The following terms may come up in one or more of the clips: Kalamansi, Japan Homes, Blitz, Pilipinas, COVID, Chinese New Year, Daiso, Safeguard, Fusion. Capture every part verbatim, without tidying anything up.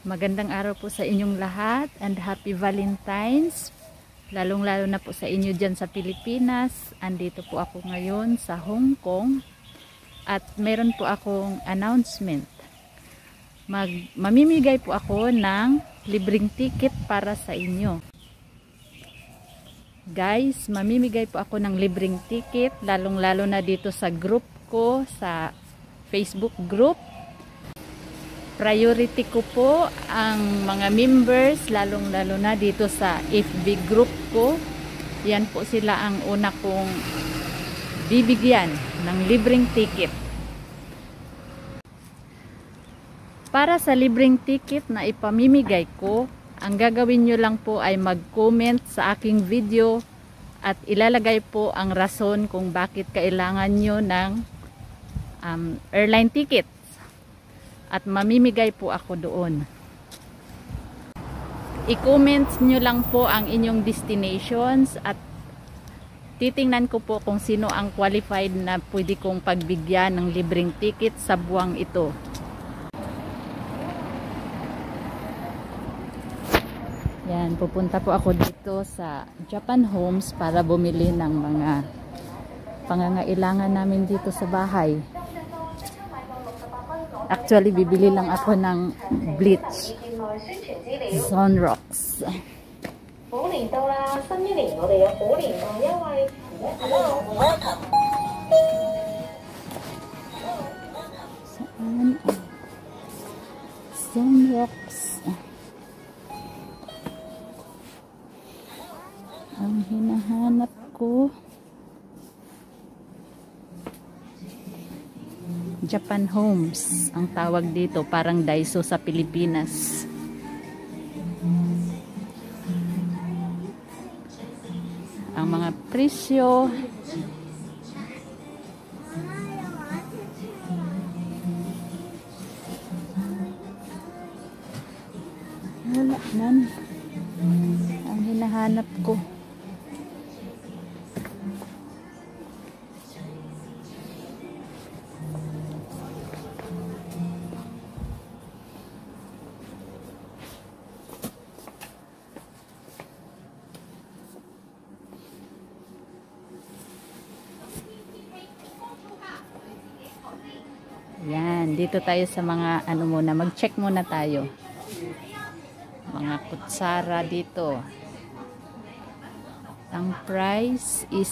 Magandang araw po sa inyong lahat and happy Valentine's, lalong lalo na po sa inyo dyan sa Pilipinas. Andito po ako ngayon sa Hong Kong at meron po akong announcement. Mag mamimigay po ako ng libreng ticket para sa inyo guys. Mamimigay po ako ng libreng ticket, lalong lalo na dito sa group ko, sa Facebook group. Priority ko po ang mga members, lalong lalo na dito sa F B group ko. Yan po sila ang una kong bibigyan ng libreng ticket. Para sa libreng ticket na ipamimigay ko, ang gagawin nyo lang po ay mag-comment sa aking video at ilalagay po ang rason kung bakit kailangan nyo ng um, airline ticket. At mamimigay po ako doon. I-comment nyo lang po ang inyong destinations at titingnan ko po kung sino ang qualified na pwede kong pagbigyan ng libreng ticket sa buwang ito. Yan, pupunta po ako dito sa Japan Homes para bumili ng mga pangangailangan namin dito sa bahay. Actually, bibili lang ako ng Blitz Zone Rocks. Saan? Zone Rocks. Ang hinahanap ko. Japan Homes ang tawag dito, parang Daiso sa Pilipinas. Ang mga presyo, wala nan ang hinahanap ko. Yan, dito tayo sa mga ano muna, mag-check muna tayo. Mga kutsara dito. Ang price is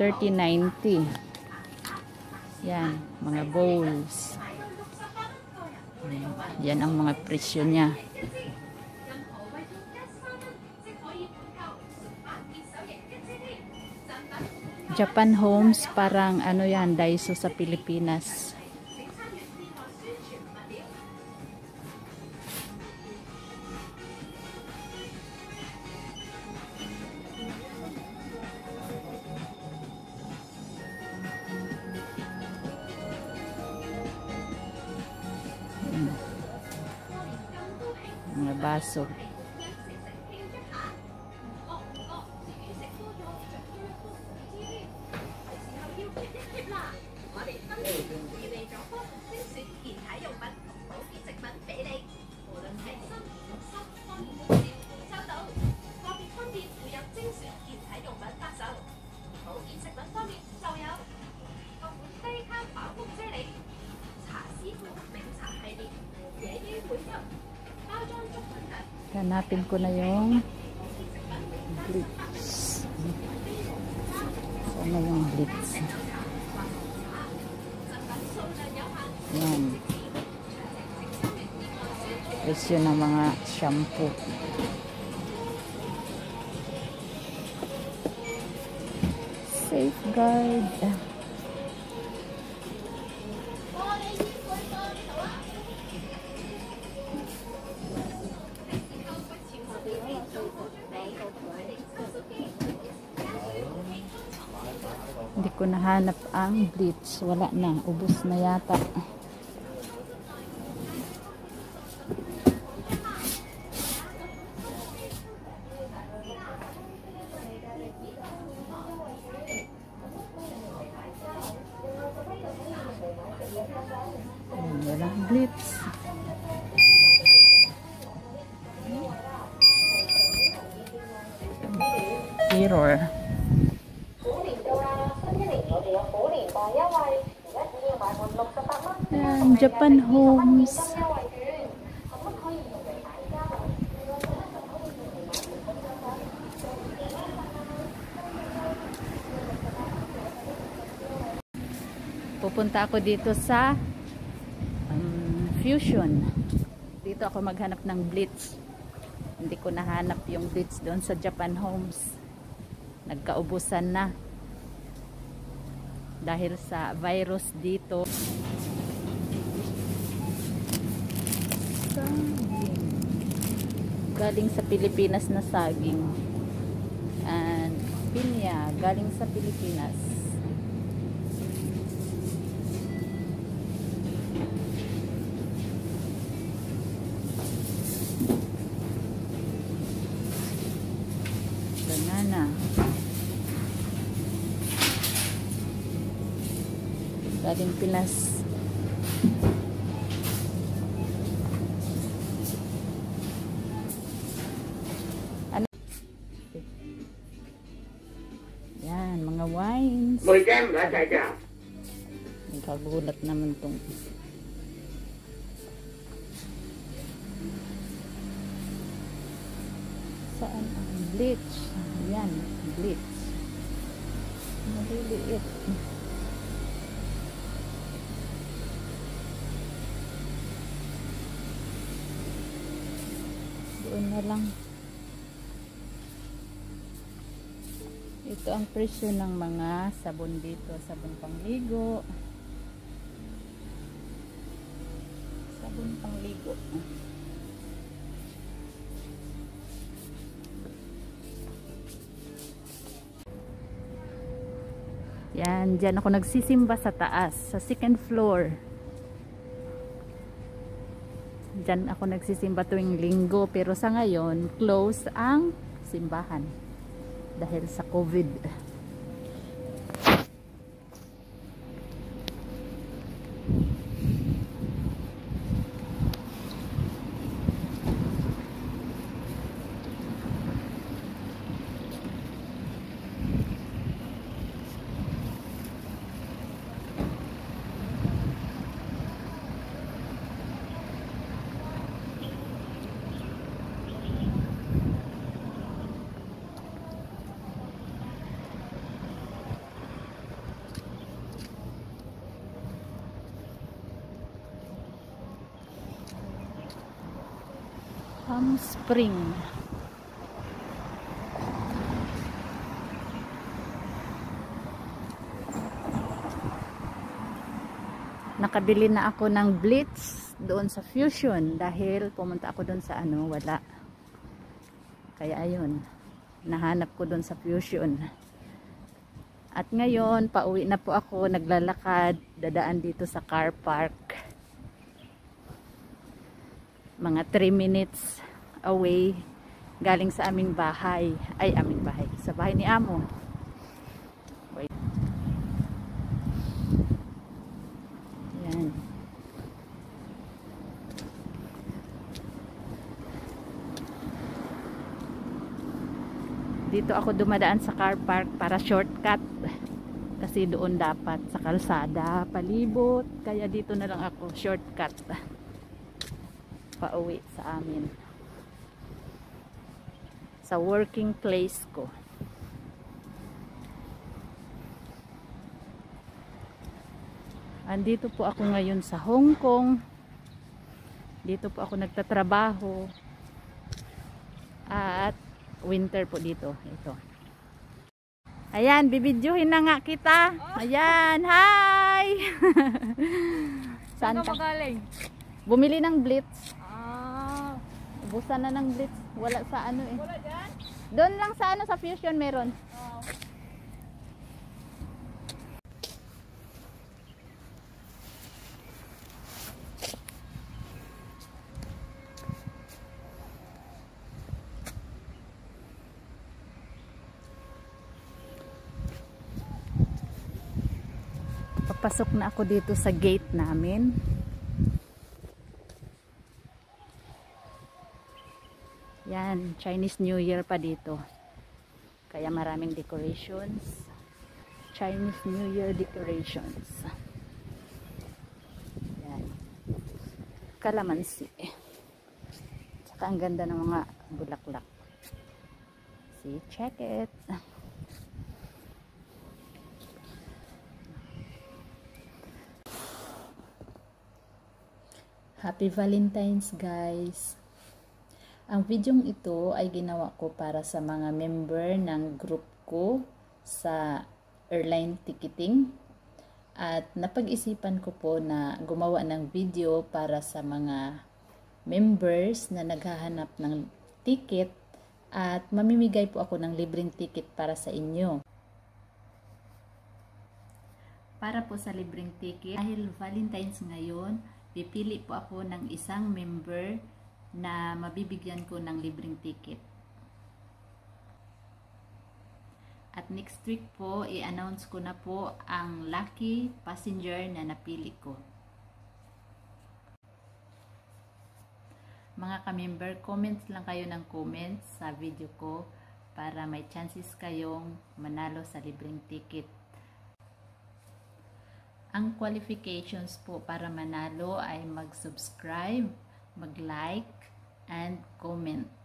thirty ninety. Yan, mga bowls. Yan ang mga presyo niya. Japan Homes, parang ano yan, Daiso sa Pilipinas. Hmm. Mga baso. Hanapin ko na yung Blitz. Saan na yung Blitz? Yan. Presyo ng mga shampoo. Safeguard. Hindi ko nahanap ang Blitz. Wala na. Ubus na yata. Blitz. Mirror. Ayan, Japan Homes. Pupunta ako dito sa um, Fusion. Dito ako maghanap ng Blitz. Hindi ko nahanap yung Blitz doon sa Japan Homes. Nagkaubusan na dahil sa virus dito. Galing sa Pilipinas na saging and pinya galing sa Pilipinas. Banana. Galing Pinas. Ano? Yan, mga wines. Ang kagulat naman itong saan ang bleach? Yan, bleach. Maliliit. Na lang. Ito ang presyo ng mga sabon dito, sabon pangligo. Sabon pangligo. Yan, diyan ako nagsisimba sa taas, sa second floor. Diyan ako nagsisimba tuwing linggo, pero sa ngayon close ang simbahan dahil sa COVID. Palm Spring. Nakabili na ako ng Blitz doon sa Fusion dahil pumunta ako doon sa ano, wala. Kaya ayun, nahanap ko doon sa Fusion. At ngayon, pauwi na po ako, naglalakad, dadaan dito sa car park. Mga three minutes away galing sa aming bahay, ay aming bahay, sa bahay ni Amo. Wait. Yan. Dito ako dumadaan sa car park para shortcut kasi doon dapat sa kalsada palibot, kaya dito na lang ako shortcut pauwi sa amin, sa working place ko. Andito po ako ngayon sa Hong Kong. Dito po ako nagtatrabaho at winter po dito. Ito, ayan, bibidyuhin na nga kita. Ayan, hi. Saan ka magaling? Bumili ng Blitz. Busan na ng Blitz. Wala sa ano eh. Wala dyan? Doon lang sa ano, sa Fusion meron. Oh. Papasok na ako dito sa gate namin. Chinese New Year pa dito. Kaya maraming decorations. Chinese New Year decorations. Ayan. Kalamansi. Tsaka ang ganda ng mga bulaklak. See, check it. Happy Valentine's, guys! Ang videong ito ay ginawa ko para sa mga member ng group ko sa airline ticketing, at napag-isipan ko po na gumawa ng video para sa mga members na naghahanap ng ticket, at mamimigay po ako ng libreng ticket para sa inyo. Para po sa libreng ticket, dahil Valentine's ngayon, pipili po ako ng isang member na mabibigyan ko ng libreng ticket. At next week po, i-announce ko na po ang lucky passenger na napili ko. Mga ka-member, comments lang kayo ng comments sa video ko para may chances kayong manalo sa libreng ticket. Ang qualifications po para manalo ay mag-subscribe, mag-like, and comment.